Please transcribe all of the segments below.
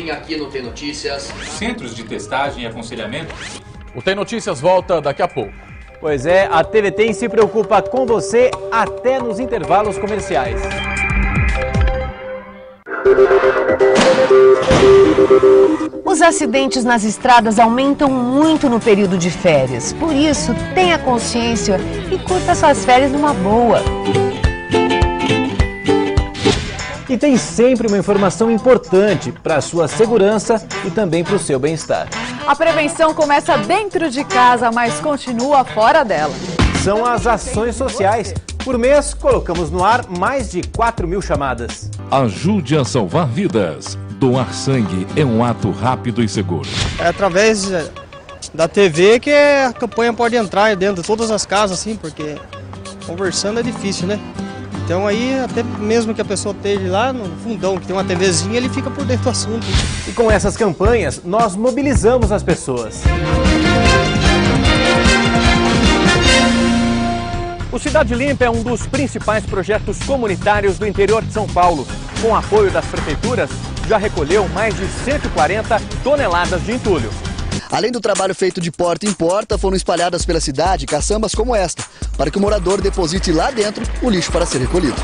Tem aqui no TEM Notícias. Centros de testagem e aconselhamento. O TEM Notícias volta daqui a pouco. Pois é, a TV TEM se preocupa com você até nos intervalos comerciais. Os acidentes nas estradas aumentam muito no período de férias. Por isso, tenha consciência e curta suas férias numa boa. E tem sempre uma informação importante para a sua segurança e também para o seu bem-estar. A prevenção começa dentro de casa, mas continua fora dela. São as ações sociais. Por mês, colocamos no ar mais de 4.000 chamadas. Ajude a salvar vidas. Doar sangue é um ato rápido e seguro. É através da TV que a campanha pode entrar dentro de todas as casas, assim, porque conversando é difícil, né? Então aí, até mesmo que a pessoa esteja lá no fundão, que tem uma TVzinha, ele fica por dentro do assunto. E com essas campanhas, nós mobilizamos as pessoas. O Cidade Limpa é um dos principais projetos comunitários do interior de São Paulo. Com apoio das prefeituras, já recolheu mais de 140 toneladas de entulho. Além do trabalho feito de porta em porta, foram espalhadas pela cidade caçambas como esta, para que o morador deposite lá dentro o lixo para ser recolhido.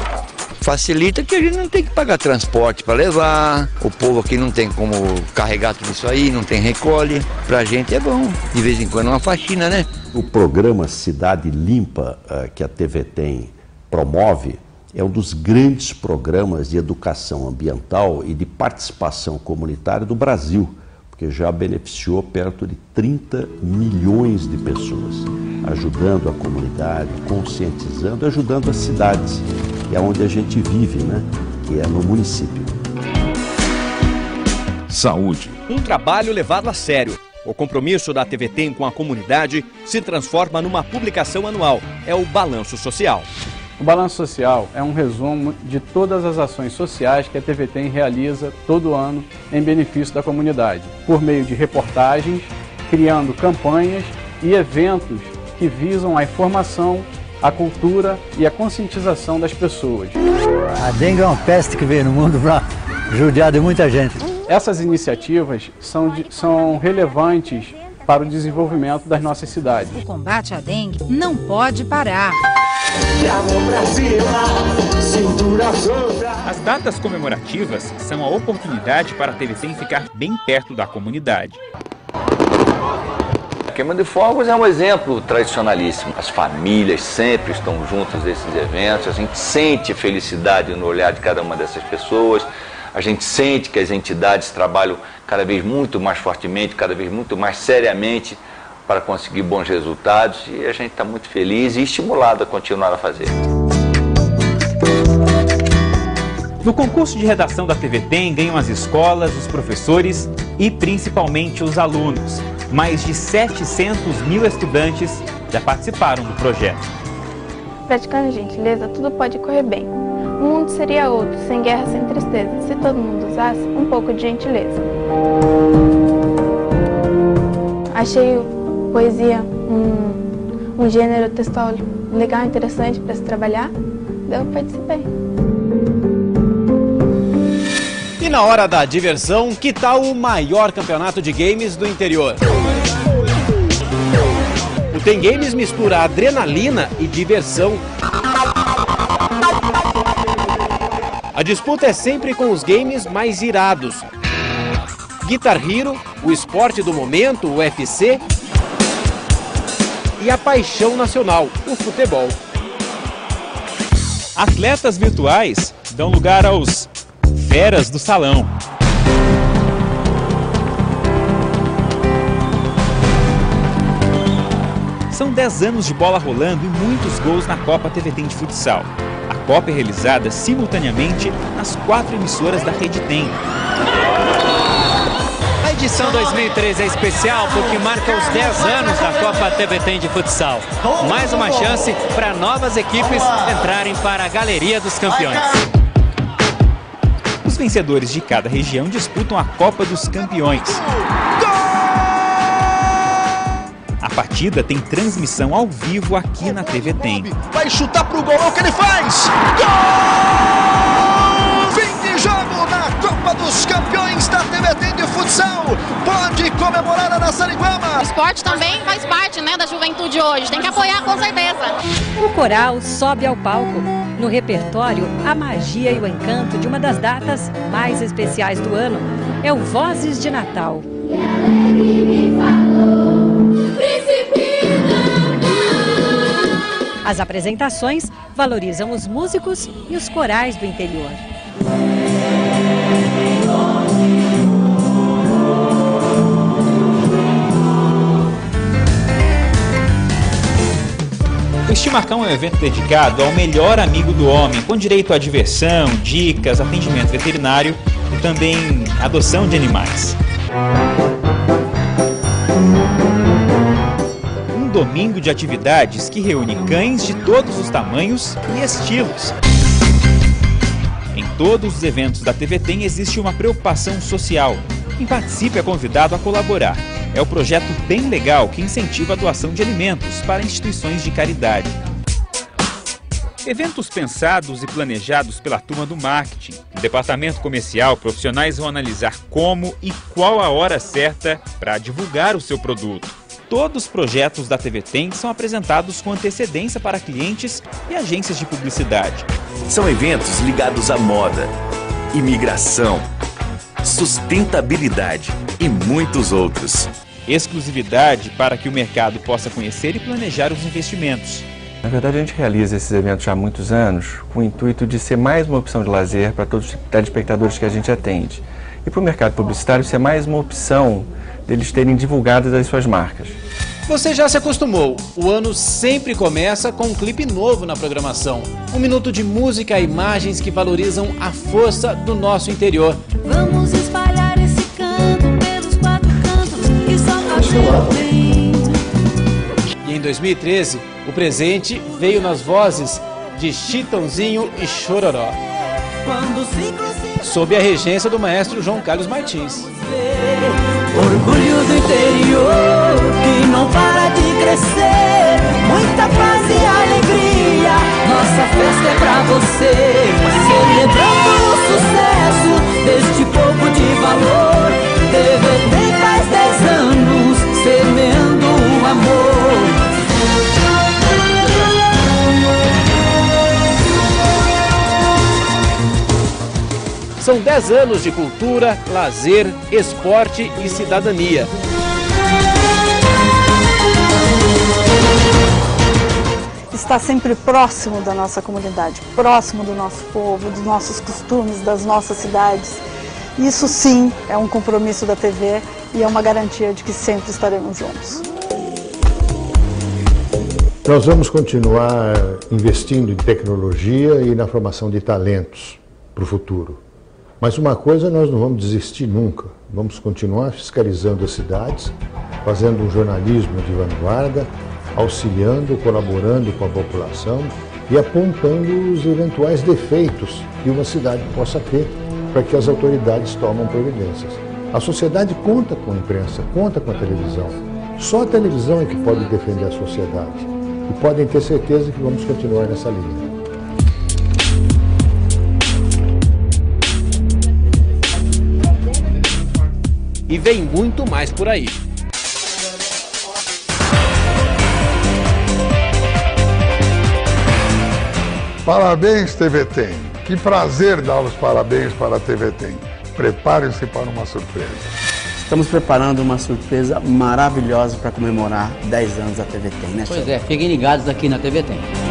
Facilita que a gente não tem que pagar transporte para levar, o povo aqui não tem como carregar tudo isso aí, não tem recolhe. Para a gente é bom, de vez em quando é uma faxina, né? O programa Cidade Limpa, que a TV TEM promove, é um dos grandes programas de educação ambiental e de participação comunitária do Brasil, que já beneficiou perto de 30 milhões de pessoas, ajudando a comunidade, conscientizando, ajudando as cidades, que é onde a gente vive, né? Que é no município. Saúde. Um trabalho levado a sério. O compromisso da TV TEM com a comunidade se transforma numa publicação anual. É o Balanço Social. O Balanço Social é um resumo de todas as ações sociais que a TV TEM realiza todo ano em benefício da comunidade, por meio de reportagens, criando campanhas e eventos que visam a informação, a cultura e a conscientização das pessoas. A dengue é uma peste que veio no mundo para judiar de muita gente. Essas iniciativas são relevantes para o desenvolvimento das nossas cidades. O combate à dengue não pode parar. As datas comemorativas são a oportunidade para a TV TEM ficar bem perto da comunidade. A queima de fogos é um exemplo tradicionalíssimo. As famílias sempre estão juntas nesses eventos, a gente sente felicidade no olhar de cada uma dessas pessoas, a gente sente que as entidades trabalham cada vez muito mais fortemente, cada vez muito mais seriamente, para conseguir bons resultados, e a gente está muito feliz e estimulado a continuar a fazer. No concurso de redação da TV TEM ganham as escolas, os professores e principalmente os alunos. Mais de 700.000 estudantes já participaram do projeto. Praticando gentileza, tudo pode correr bem. O mundo seria outro, sem guerra, sem tristeza, se todo mundo usasse um pouco de gentileza. Achei poesia um gênero textual legal, interessante para se trabalhar, daí eu participei. E na hora da diversão, que tal o maior campeonato de games do interior? O TEM Games mistura adrenalina e diversão. A disputa é sempre com os games mais irados. Guitar Hero, o esporte do momento, o UFC... e a paixão nacional, o futebol. Atletas virtuais dão lugar aos feras do salão. São 10 anos de bola rolando e muitos gols na Copa TV TEM de Futsal. A Copa é realizada simultaneamente nas 4 emissoras da Rede TEM. A edição 2013 é especial porque marca os 10 anos da Copa TV TEM de Futsal. Mais uma chance para novas equipes entrarem para a galeria dos campeões. Os vencedores de cada região disputam a Copa dos Campeões. A partida tem transmissão ao vivo aqui na TV TEM. Vai chutar pro gol, o que ele faz? Gol! Fim de jogo na Copa dos Campeões da TV TEM. futsal pode comemorar a nossa Linguama. O esporte também faz parte, né, da juventude hoje, tem que apoiar com certeza. O coral sobe ao palco. No repertório, a magia e o encanto de uma das datas mais especiais do ano é o Vozes de Natal. As apresentações valorizam os músicos e os corais do interior. O Estimação é um evento dedicado ao melhor amigo do homem, com direito à diversão, dicas, atendimento veterinário e também adoção de animais. Domingo de atividades que reúne cães de todos os tamanhos e estilos. Em todos os eventos da TV TEM existe uma preocupação social. Quem participa é convidado a colaborar. É o projeto Bem Legal que incentiva a doação de alimentos para instituições de caridade. Eventos pensados e planejados pela turma do marketing. No departamento comercial, profissionais vão analisar como e qual a hora certa para divulgar o seu produto. Todos os projetos da TV TEM são apresentados com antecedência para clientes e agências de publicidade. São eventos ligados à moda, imigração, sustentabilidade e muitos outros. Exclusividade para que o mercado possa conhecer e planejar os investimentos. Na verdade, a gente realiza esses eventos já há muitos anos com o intuito de ser mais uma opção de lazer para todos os telespectadores que a gente atende. E para o mercado publicitário ser mais uma opção deles terem divulgadas as suas marcas. Você já se acostumou, o ano sempre começa com um clipe novo na programação. Um minuto de música e imagens que valorizam a força do nosso interior. Vamos espalhar esse canto pelos quatro cantos e só fazer o bem. E em 2013, o presente veio nas vozes de Chitãozinho e Chororó. Sob a regência do maestro João Carlos Martins. Orgulho do interior que não para de crescer, muita paz e alegria, nossa festa é pra você, celebrando o sucesso deste povo de valor, TV TEM faz 10 anos, semeando o amor. São 10 anos de cultura, lazer, esporte e cidadania. Estar sempre próximo da nossa comunidade, próximo do nosso povo, dos nossos costumes, das nossas cidades. Isso sim é um compromisso da TV e é uma garantia de que sempre estaremos juntos. Nós vamos continuar investindo em tecnologia e na formação de talentos para o futuro. Mas uma coisa nós não vamos desistir nunca, vamos continuar fiscalizando as cidades, fazendo um jornalismo de vanguarda, auxiliando, colaborando com a população e apontando os eventuais defeitos que uma cidade possa ter para que as autoridades tomem providências. A sociedade conta com a imprensa, conta com a televisão. Só a televisão é que pode defender a sociedade e podem ter certeza que vamos continuar nessa linha. E vem muito mais por aí. Parabéns, TV TEM. Que prazer dar os parabéns para a TV TEM. Preparem-se para uma surpresa. Estamos preparando uma surpresa maravilhosa para comemorar 10 anos da TV TEM, né? Pois é, fiquem ligados aqui na TV TEM.